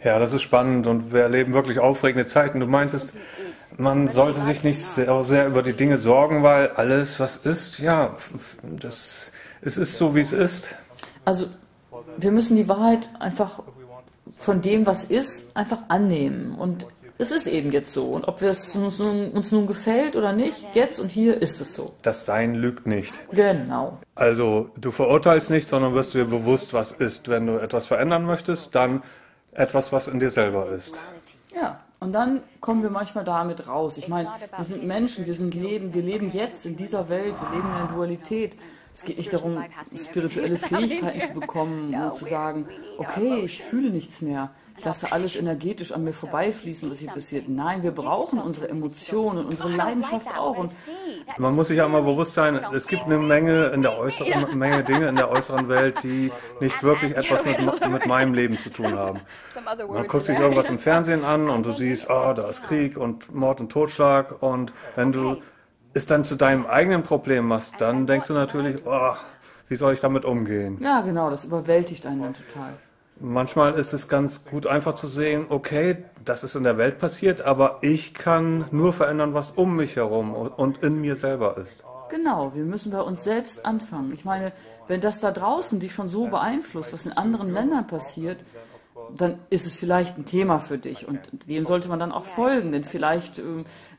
Ja, das ist spannend und wir erleben wirklich aufregende Zeiten. Du meintest, man sollte sich nicht sehr, sehr über die Dinge sorgen, weil alles, was ist, ja, das, es ist so, wie es ist. Also wir müssen die Wahrheit einfach von dem, was ist, einfach annehmen. Und es ist eben jetzt so. Und ob es uns nun, uns nun gefällt oder nicht, jetzt und hier ist es so. Das Sein lügt nicht. Genau. Also du verurteilst nicht, sondern wirst dir bewusst, was ist. Wenn du etwas verändern möchtest, dann etwas, was in dir selber ist. Ja, und dann kommen wir manchmal damit raus. Ich meine, wir sind Menschen, wir sind Leben, wir leben jetzt in dieser Welt, wir leben in der Dualität. Es geht nicht darum, spirituelle Fähigkeiten zu bekommen und zu sagen, okay, ich fühle nichts mehr, ich lasse alles energetisch an mir vorbeifließen, was hier passiert. Nein, wir brauchen unsere Emotionen und unsere Leidenschaft auch. Und man muss sich ja mal bewusst sein, es gibt eine Menge, in der äußeren, eine Menge Dinge in der äußeren Welt, die nicht wirklich etwas mit, mit meinem Leben zu tun haben. Man guckt sich irgendwas im Fernsehen an und du siehst, ah, oh, da ist Krieg und Mord und Totschlag und wenn du es dann zu deinem eigenen Problem machst, dann denkst du natürlich, oh, wie soll ich damit umgehen? Ja, genau, das überwältigt einen dann total. Manchmal ist es ganz gut einfach zu sehen, okay, das ist in der Welt passiert, aber ich kann nur verändern, was um mich herum und in mir selber ist. Genau, wir müssen bei uns selbst anfangen. Ich meine, wenn das da draußen dich schon so beeinflusst, was in anderen Ländern passiert, dann ist es vielleicht ein Thema für dich und dem sollte man dann auch folgen, denn vielleicht äh,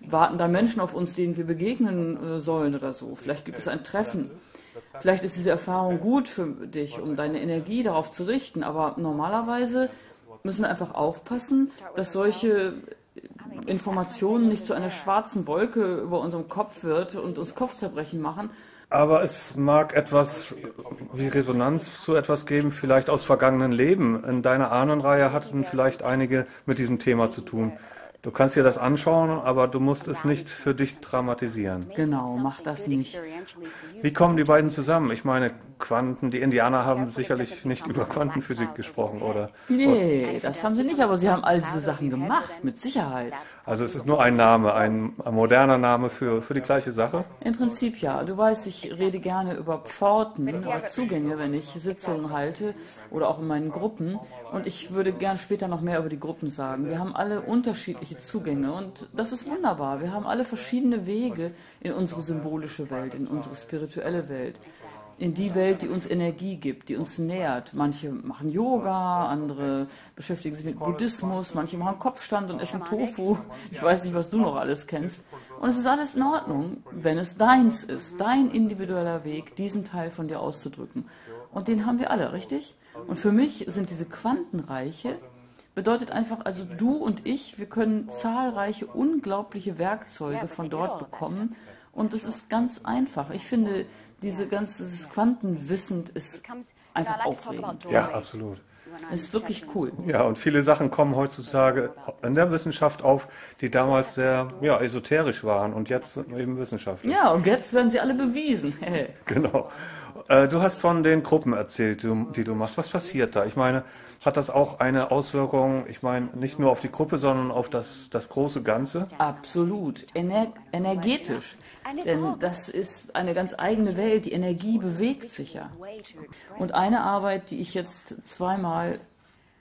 warten da Menschen auf uns, denen wir begegnen äh, sollen oder so. Vielleicht gibt es ein Treffen. Vielleicht ist diese Erfahrung gut für dich, um deine Energie darauf zu richten, aber normalerweise müssen wir einfach aufpassen, dass solche Informationen nicht zu einer schwarzen Wolke über unserem Kopf wird und uns Kopfzerbrechen machen. Aber es mag etwas wie Resonanz zu etwas geben, vielleicht aus vergangenen Leben. In deiner Ahnenreihe hatten vielleicht einige mit diesem Thema zu tun. Du kannst dir das anschauen, aber du musst es nicht für dich dramatisieren. Genau, mach das nicht. Wie kommen die beiden zusammen? Ich meine, Quanten, die Indianer haben sicherlich nicht über Quantenphysik gesprochen, oder? Nee, das haben sie nicht, aber sie haben all diese Sachen gemacht, mit Sicherheit. Also es ist nur ein Name, ein moderner Name für, für die gleiche Sache? Im Prinzip ja. Du weißt, ich rede gerne über Pforten oder Zugänge, wenn ich Sitzungen halte oder auch in meinen Gruppen. Und ich würde gern später noch mehr über die Gruppen sagen. Wir haben alle unterschiedliche Zugänge und das ist wunderbar. Wir haben alle verschiedene Wege in unsere symbolische Welt, in unsere spirituelle Welt, in die Welt, die uns Energie gibt, die uns nährt. Manche machen Yoga, andere beschäftigen sich mit Buddhismus, manche machen Kopfstand und essen Tofu. Ich weiß nicht, was du noch alles kennst. Und es ist alles in Ordnung, wenn es deins ist, dein individueller Weg, diesen Teil von dir auszudrücken. Und den haben wir alle, richtig? Und für mich sind diese Quantenreiche, bedeutet einfach, also du und ich, wir können zahlreiche, unglaubliche Werkzeuge von dort bekommen. Und das ist ganz einfach. Ich finde, diese ganze, dieses Quantenwissen ist einfach aufregend. Ja, absolut. Das ist wirklich cool. Ja, und viele Sachen kommen heutzutage in der Wissenschaft auf, die damals sehr ja, esoterisch waren und jetzt eben wissenschaftlich. Ja, und jetzt werden sie alle bewiesen. Hey. Genau. Äh, du hast von den Gruppen erzählt, die du machst. Was passiert da? Ich meine, hat das auch eine Auswirkung, ich meine, nicht nur auf die Gruppe, sondern auf das, das große Ganze? Absolut. Ener- energetisch. Denn das ist eine ganz eigene Welt. Die Energie bewegt sich ja. Und eine Arbeit, die ich jetzt zweimal,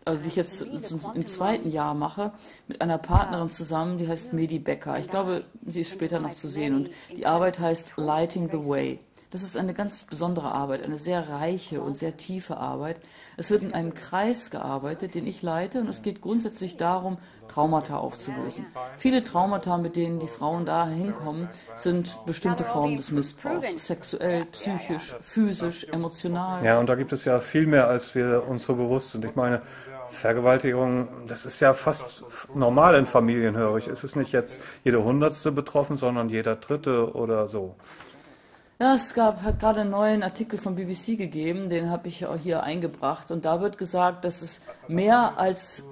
also die ich jetzt im zweiten Jahr mache, mit einer Partnerin zusammen, die heißt Midi Becker. Ich glaube, sie ist später noch zu sehen. Und die Arbeit heißt Lighting the Way. Das ist eine ganz besondere Arbeit, eine sehr reiche und sehr tiefe Arbeit. Es wird in einem Kreis gearbeitet, den ich leite, und es geht grundsätzlich darum, Traumata aufzulösen. Viele Traumata, mit denen die Frauen da hinkommen, sind bestimmte Formen des Missbrauchs, sexuell, psychisch, physisch, emotional. Ja, und da gibt es ja viel mehr, als wir uns so bewusst sind. Ich meine, Vergewaltigung, das ist ja fast normal in Familien, höre ich. Es ist nicht jetzt jede Hundertste betroffen, sondern jeder Dritte oder so. Ja, es gab, hat gerade einen neuen Artikel von B B C gegeben, den habe ich auch hier eingebracht. Und da wird gesagt, dass es mehr als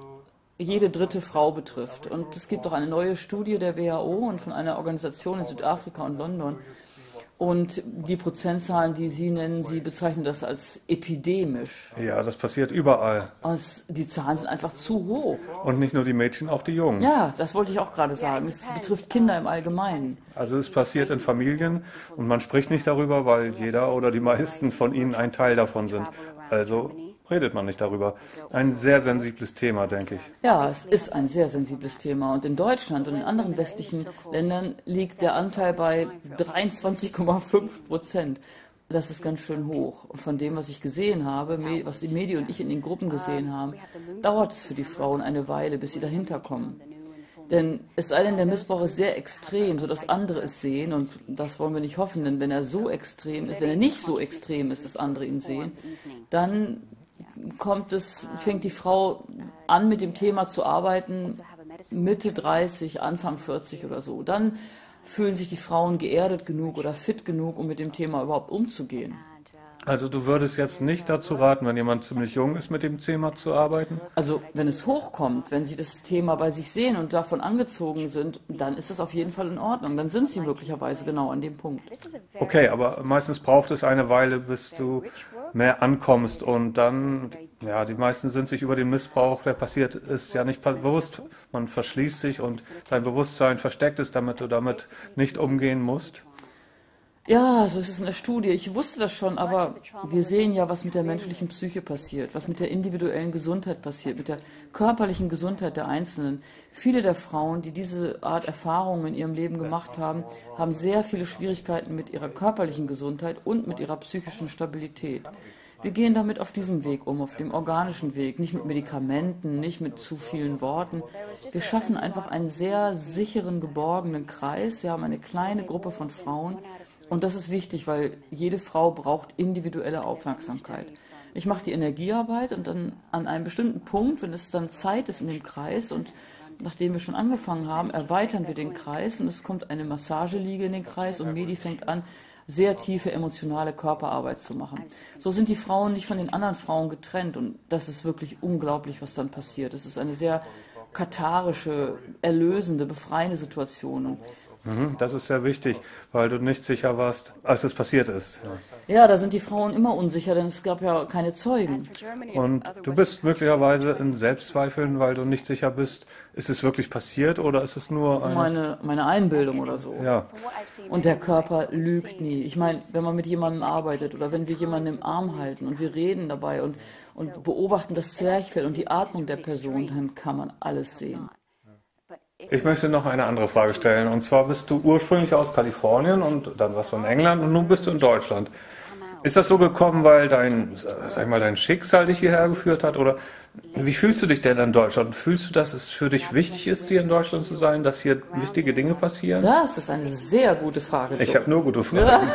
jede dritte Frau betrifft. Und es gibt auch eine neue Studie der W H O und von einer Organisation in Südafrika und London. Und die Prozentzahlen, die Sie nennen, Sie bezeichnen das als epidemisch. Ja, das passiert überall. Es, die Zahlen sind einfach zu hoch. Und nicht nur die Mädchen, auch die Jungen. Ja, das wollte ich auch gerade sagen. Es betrifft Kinder im Allgemeinen. Also es passiert in Familien und man spricht nicht darüber, weil jeder oder die meisten von ihnen ein Teil davon sind. Also redet man nicht darüber. Ein sehr sensibles Thema, denke ich. Ja, es ist ein sehr sensibles Thema. Und in Deutschland und in anderen westlichen Ländern liegt der Anteil bei dreiundzwanzig Komma fünf Prozent. Das ist ganz schön hoch. Und von dem, was ich gesehen habe, was die Medi und ich in den Gruppen gesehen haben, dauert es für die Frauen eine Weile, bis sie dahinter kommen. Denn es sei denn, der Missbrauch ist sehr extrem, sodass andere es sehen. Und das wollen wir nicht hoffen, denn wenn er so extrem ist, wenn er nicht so extrem ist, dass andere ihn sehen, dann kommt es, fängt die Frau an, mit dem Thema zu arbeiten, Mitte dreißig, Anfang vierzig oder so. Dann fühlen sich die Frauen geerdet genug oder fit genug, um mit dem Thema überhaupt umzugehen. Also du würdest jetzt nicht dazu raten, wenn jemand ziemlich jung ist, mit dem Thema zu arbeiten? Also wenn es hochkommt, wenn sie das Thema bei sich sehen und davon angezogen sind, dann ist das auf jeden Fall in Ordnung. Dann sind sie möglicherweise genau an dem Punkt. Okay, aber meistens braucht es eine Weile, bis du mehr ankommst. Und dann, ja, die meisten sind sich über den Missbrauch, der passiert ist, ja nicht bewusst. Man verschließt sich und dein Bewusstsein versteckt es, damit du damit nicht umgehen musst. Ja, also es ist eine Studie. Ich wusste das schon, aber wir sehen ja, was mit der menschlichen Psyche passiert, was mit der individuellen Gesundheit passiert, mit der körperlichen Gesundheit der Einzelnen. Viele der Frauen, die diese Art Erfahrungen in ihrem Leben gemacht haben, haben sehr viele Schwierigkeiten mit ihrer körperlichen Gesundheit und mit ihrer psychischen Stabilität. Wir gehen damit auf diesem Weg um, auf dem organischen Weg, nicht mit Medikamenten, nicht mit zu vielen Worten. Wir schaffen einfach einen sehr sicheren, geborgenen Kreis. Wir haben eine kleine Gruppe von Frauen. Und das ist wichtig, weil jede Frau braucht individuelle Aufmerksamkeit. Ich mache die Energiearbeit und dann an einem bestimmten Punkt, wenn es dann Zeit ist in dem Kreis und nachdem wir schon angefangen haben, erweitern wir den Kreis und es kommt eine Massageliege in den Kreis und Medi fängt an, sehr tiefe emotionale Körperarbeit zu machen. So sind die Frauen nicht von den anderen Frauen getrennt und das ist wirklich unglaublich, was dann passiert. Es ist eine sehr katharische, erlösende, befreiende Situationen. Das ist sehr wichtig, weil du nicht sicher warst, als es passiert ist. Ja. ja, da sind die Frauen immer unsicher, denn es gab ja keine Zeugen. Und du bist möglicherweise in Selbstzweifeln, weil du nicht sicher bist, ist es wirklich passiert oder ist es nur eine... Meine, meine Einbildung oder so. Ja. Und der Körper lügt nie. Ich meine, wenn man mit jemandem arbeitet oder wenn wir jemanden im Arm halten und wir reden dabei und, und beobachten das Zwerchfell und die Atmung der Person, dann kann man alles sehen. Ich möchte noch eine andere Frage stellen. Und zwar bist du ursprünglich aus Kalifornien und dann warst du in England und nun bist du in Deutschland. Ist das so gekommen, weil dein, sag ich mal, dein Schicksal dich hierher geführt hat? Oder wie fühlst du dich denn in Deutschland? Fühlst du, dass es für dich wichtig ist, hier in Deutschland zu sein, dass hier wichtige Dinge passieren? Das ist eine sehr gute Frage. Ich habe nur gute Fragen.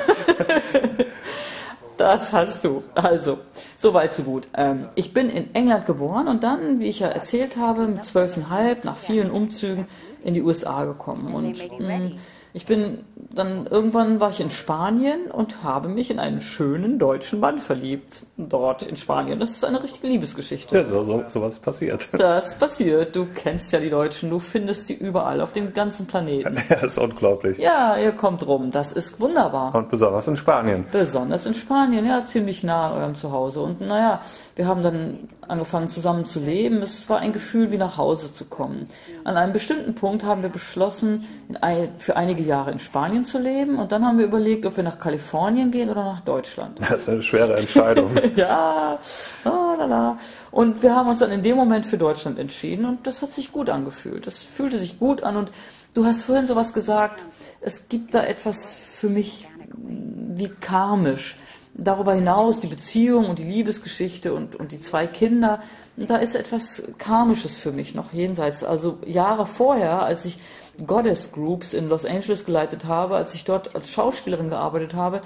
Das hast du. Also, so weit, so gut. Ähm, ich bin in England geboren und dann, wie ich ja erzählt habe, mit zwölfeinhalb, nach vielen Umzügen, in die U S A gekommen. Und mh, ich bin dann, irgendwann war ich in Spanien und habe mich in einen schönen deutschen Mann verliebt. Dort in Spanien. Das ist eine richtige Liebesgeschichte. Ja, so, so, so was passiert. Das passiert. Du kennst ja die Deutschen. Du findest sie überall, auf dem ganzen Planeten. Ja, das ist unglaublich. Ja, ihr kommt rum. Das ist wunderbar. Und besonders in Spanien. Besonders in Spanien, ja, ziemlich nah an eurem Zuhause. Und naja, wir haben dann angefangen zusammen zu leben. Es war ein Gefühl, wie nach Hause zu kommen. An einem bestimmten Punkt haben wir beschlossen, in ein, für einige Jahre in Spanien zu leben. Und dann haben wir überlegt, ob wir nach Kalifornien gehen oder nach Deutschland. Das ist eine schwere Entscheidung. Ja, la, la, la. Und wir haben uns dann in dem Moment für Deutschland entschieden und das hat sich gut angefühlt. Das fühlte sich gut an und du hast vorhin sowas gesagt, es gibt da etwas für mich wie karmisch. Darüber hinaus die Beziehung und die Liebesgeschichte und, und die zwei Kinder, da ist etwas Karmisches für mich noch jenseits. Also Jahre vorher, als ich Goddess Groups in Los Angeles geleitet habe, als ich dort als Schauspielerin gearbeitet habe,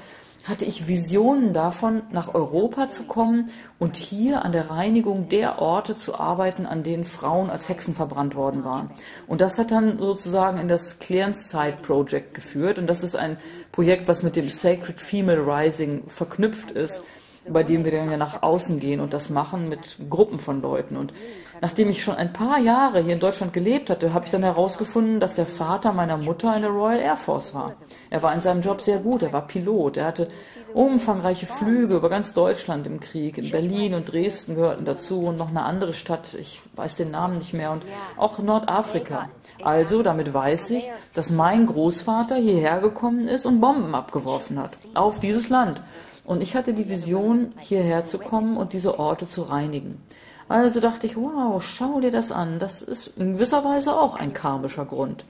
hatte ich Visionen davon, nach Europa zu kommen und hier an der Reinigung der Orte zu arbeiten, an denen Frauen als Hexen verbrannt worden waren. Und das hat dann sozusagen in das Clearing Site Project geführt. Und das ist ein Projekt, was mit dem Sacred Female Rising verknüpft ist, bei dem wir dann ja nach außen gehen und das machen mit Gruppen von Leuten. Und nachdem ich schon ein paar Jahre hier in Deutschland gelebt hatte, habe ich dann herausgefunden, dass der Vater meiner Mutter in der Royal Air Force war. Er war in seinem Job sehr gut, er war Pilot, er hatte umfangreiche Flüge über ganz Deutschland im Krieg. In Berlin und Dresden gehörten dazu und noch eine andere Stadt, ich weiß den Namen nicht mehr, und auch Nordafrika. Also, damit weiß ich, dass mein Großvater hierher gekommen ist und Bomben abgeworfen hat auf dieses Land. Und ich hatte die Vision, hierher zu kommen und diese Orte zu reinigen. Also dachte ich, wow, schau dir das an. Das ist in gewisser Weise auch ein karmischer Grund.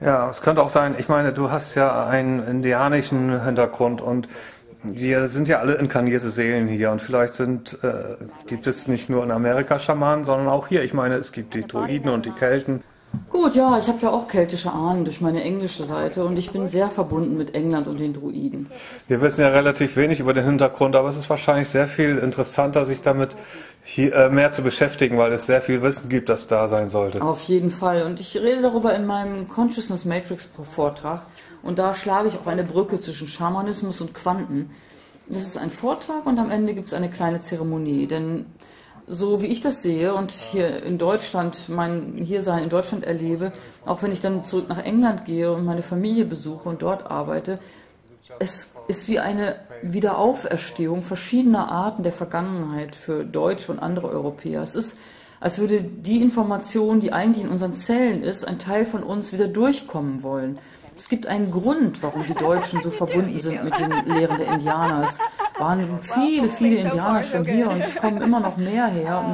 Ja, es könnte auch sein, ich meine, du hast ja einen indianischen Hintergrund und wir sind ja alle inkarnierte Seelen hier und vielleicht sind, äh, gibt es nicht nur in Amerika Schamanen, sondern auch hier. Ich meine, es gibt die Druiden und die Kelten. Gut, ja, ich habe ja auch keltische Ahnen durch meine englische Seite und ich bin sehr verbunden mit England und den Druiden. Wir wissen ja relativ wenig über den Hintergrund, aber es ist wahrscheinlich sehr viel interessanter, sich damit hier, äh, mehr zu beschäftigen, weil es sehr viel Wissen gibt, das da sein sollte. Auf jeden Fall. Und ich rede darüber in meinem Consciousness Matrix Vortrag und da schlage ich auch eine Brücke zwischen Schamanismus und Quanten. Das ist ein Vortrag und am Ende gibt es eine kleine Zeremonie, denn... So wie ich das sehe und hier in Deutschland, mein Hiersein in Deutschland erlebe, auch wenn ich dann zurück nach England gehe und meine Familie besuche und dort arbeite, es ist wie eine Wiederauferstehung verschiedener Arten der Vergangenheit für Deutsche und andere Europäer. Es ist, als würde die Information, die eigentlich in unseren Zellen ist, ein Teil von uns wieder durchkommen wollen. Es gibt einen Grund, warum die Deutschen so verbunden sind mit den Lehren der Indianer. Es waren viele, viele Indianer schon hier und es kommen immer noch mehr her,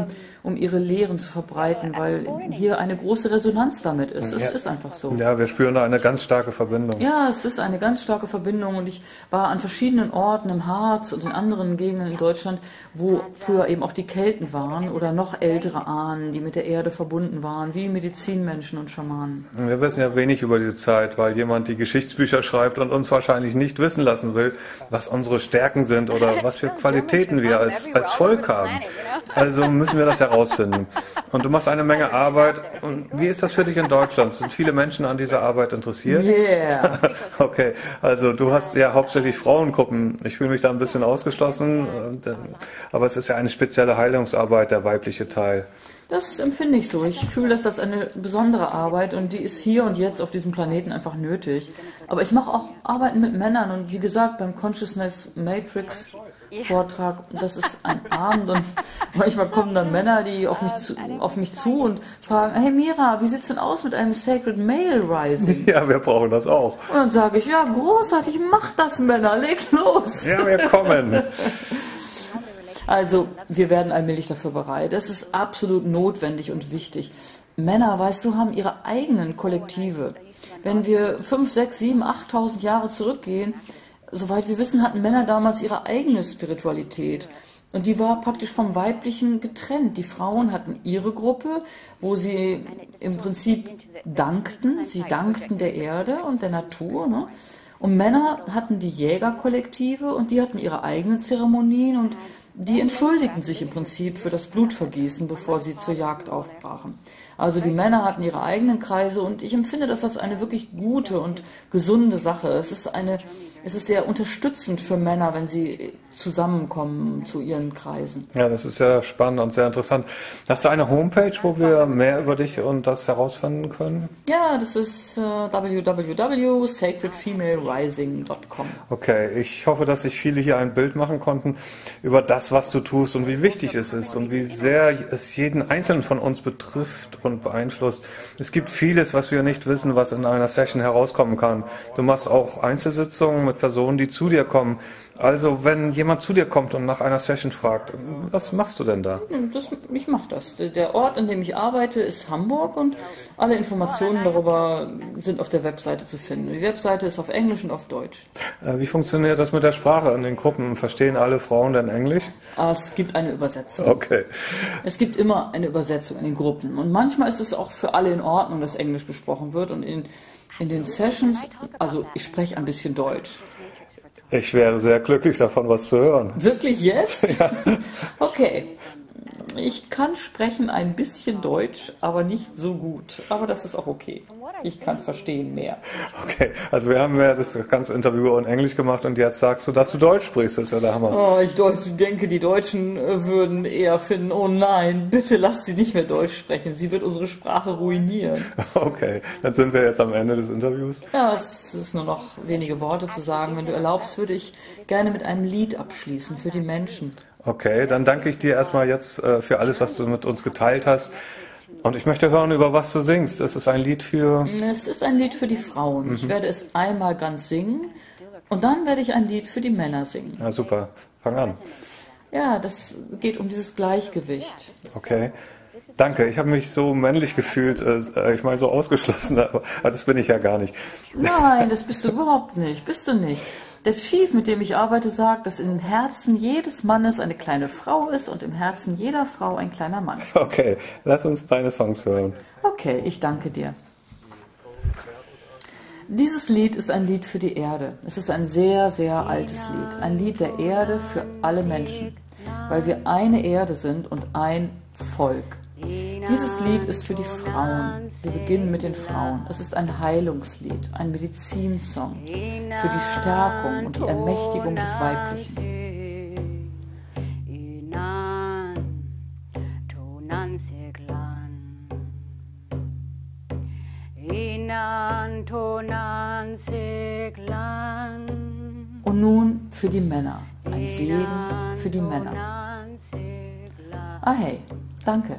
um, um ihre Lehren zu verbreiten, weil hier eine große Resonanz damit ist. Es ist einfach so. Ja, wir spüren da eine ganz starke Verbindung. Ja, es ist eine ganz starke Verbindung und ich war an verschiedenen Orten im Harz und in anderen Gegenden in Deutschland, wo früher eben auch die Kelten waren oder noch ältere Ahnen, die mit der Erde verbunden waren, wie Medizinmenschen und Schamanen. Wir wissen ja wenig über diese Zeit, weil jemand die Geschichtsbücher schreibt und uns wahrscheinlich nicht wissen lassen will, was unsere Stärken sind oder was für Qualitäten wir als, als Volk haben. Also müssen wir das ja rausfinden. Und du machst eine Menge Arbeit. Und wie ist das für dich in Deutschland? Sind viele Menschen an dieser Arbeit interessiert? Yeah. Okay, also du hast ja hauptsächlich Frauengruppen. Ich fühle mich da ein bisschen ausgeschlossen. Aber es ist ja eine spezielle Heilungsarbeit, der weibliche Teil. Das empfinde ich so. Ich fühle das als eine besondere Arbeit und die ist hier und jetzt auf diesem Planeten einfach nötig. Aber ich mache auch Arbeiten mit Männern und wie gesagt, beim Consciousness Matrix Vortrag, das ist ein Abend und manchmal kommen dann Männer, die auf mich zu, auf mich zu und fragen, hey Mira, wie sieht's denn aus mit einem Sacred Male Rising? Ja, wir brauchen das auch. Und dann sage ich, ja großartig, macht das Männer, legt los. Ja, wir kommen. Also, wir werden allmählich dafür bereit. Es ist absolut notwendig und wichtig. Männer, weißt du, haben ihre eigenen Kollektive. Wenn wir fünf, sechs, sieben, achttausend Jahre zurückgehen, soweit wir wissen, hatten Männer damals ihre eigene Spiritualität. Und die war praktisch vom Weiblichen getrennt. Die Frauen hatten ihre Gruppe, wo sie im Prinzip dankten. Sie dankten der Erde und der Natur, ne? Und Männer hatten die Jägerkollektive und die hatten ihre eigenen Zeremonien und die entschuldigten sich im Prinzip für das Blutvergießen, bevor sie zur Jagd aufbrachen. Also die Männer hatten ihre eigenen Kreise und ich empfinde das als eine wirklich gute und gesunde Sache. Es ist eine, es ist sehr unterstützend für Männer, wenn sie zusammenkommen zu ihren Kreisen. Ja, das ist sehr spannend und sehr interessant. Hast du eine Homepage, wo wir mehr über dich und das herausfinden können? Ja, das ist äh, w w w punkt sacred female rising punkt com. Okay, ich hoffe, dass sich viele hier ein Bild machen konnten über das, was du tust und wie wichtig es ist und wie sehr es jeden Einzelnen von uns betrifft und beeinflusst. Es gibt vieles, was wir nicht wissen, was in einer Session herauskommen kann. Du machst auch Einzelsitzungen mit Personen, die zu dir kommen. Also wenn jemand zu dir kommt und nach einer Session fragt, was machst du denn da? Das, ich mache das. Der Ort, an dem ich arbeite, ist Hamburg und alle Informationen darüber sind auf der Webseite zu finden. Die Webseite ist auf Englisch und auf Deutsch. Wie funktioniert das mit der Sprache in den Gruppen? Verstehen alle Frauen denn Englisch? Es gibt eine Übersetzung. Okay. Es gibt immer eine Übersetzung in den Gruppen. Und manchmal ist es auch für alle in Ordnung, dass Englisch gesprochen wird. Und in, in den Sessions, also ich spreche ein bisschen Deutsch. Ich wäre sehr glücklich, davon was zu hören. Wirklich jetzt? Yes? Ja. Okay. Ich kann sprechen ein bisschen Deutsch, aber nicht so gut. Aber das ist auch okay. Ich kann verstehen mehr. Okay, also wir haben ja das ganze Interview in Englisch gemacht und jetzt sagst du, dass du Deutsch sprichst. Das ist ja der Hammer. Oh, ich denke, die Deutschen würden eher finden, oh nein, bitte lasst sie nicht mehr Deutsch sprechen. Sie wird unsere Sprache ruinieren. Okay, dann sind wir jetzt am Ende des Interviews. Ja, es ist nur noch wenige Worte zu sagen. Wenn du erlaubst, würde ich gerne mit einem Lied abschließen für die Menschen. Okay, dann danke ich dir erstmal jetzt für alles, was du mit uns geteilt hast. Und ich möchte hören, über was du singst. Es ist ein Lied für... Es ist ein Lied für die Frauen. Mhm. Ich werde es einmal ganz singen und dann werde ich ein Lied für die Männer singen. Ja, super. Fang an. Ja, das geht um dieses Gleichgewicht. Okay. Danke. Ich habe mich so männlich gefühlt. Ich meine, so ausgeschlossen. Aber das bin ich ja gar nicht. Nein, das bist du überhaupt nicht. Bist du nicht. Der Chief, mit dem ich arbeite, sagt, dass im Herzen jedes Mannes eine kleine Frau ist und im Herzen jeder Frau ein kleiner Mann. Okay, lass uns deine Songs hören. Okay, ich danke dir. Dieses Lied ist ein Lied für die Erde. Es ist ein sehr, sehr altes Lied. Ein Lied der Erde für alle Menschen, weil wir eine Erde sind und ein Volk. Dieses Lied ist für die Frauen. Wir beginnen mit den Frauen. Es ist ein Heilungslied, ein Medizinsong für die Stärkung und die Ermächtigung des Weiblichen. Und nun für die Männer. Ein Segen für die Männer. Ah hey, danke.